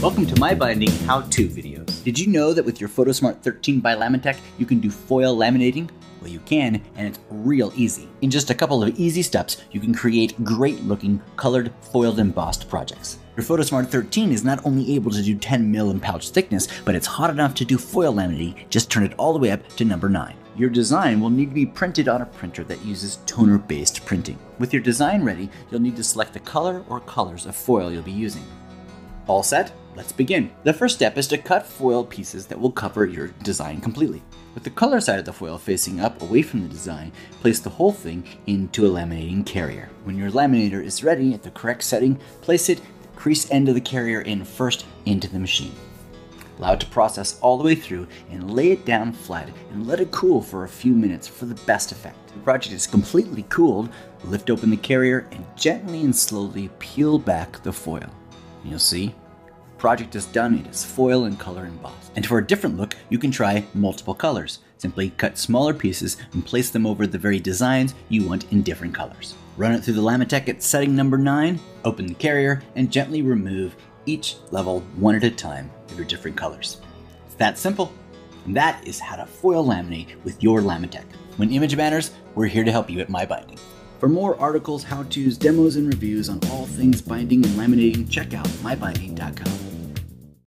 Welcome to MyBinding how-to videos. Did you know that with your Photosmart 13 by Lamitek, you can do foil laminating? Well, you can, and it's real easy. In just a couple of easy steps, you can create great-looking, colored, foiled, embossed projects. Your Photosmart 13 is not only able to do 10 mil in pouch thickness, but it's hot enough to do foil laminating. Just turn it all the way up to number 9. Your design will need to be printed on a printer that uses toner-based printing. With your design ready, you'll need to select the color or colors of foil you'll be using. All set? Let's begin. The first step is to cut foil pieces that will cover your design completely. With the color side of the foil facing up away from the design, place the whole thing into a laminating carrier. When your laminator is ready at the correct setting, place it the crease end of the carrier in first into the machine. Allow it to process all the way through and lay it down flat and let it cool for a few minutes for the best effect. The project is completely cooled. Lift open the carrier and gently and slowly peel back the foil. You'll see, project is done. It is foil and color embossed. And for a different look, you can try multiple colors. Simply cut smaller pieces and place them over the very designs you want in different colors. Run it through the Lamitek at setting number 9, open the carrier, and gently remove each level one at a time of your different colors. It's that simple. And that is how to foil laminate with your Lamitek. When image matters, we're here to help you at MyBinding. For more articles, how-tos, demos, and reviews on all things binding and laminating, check out mybinding.com.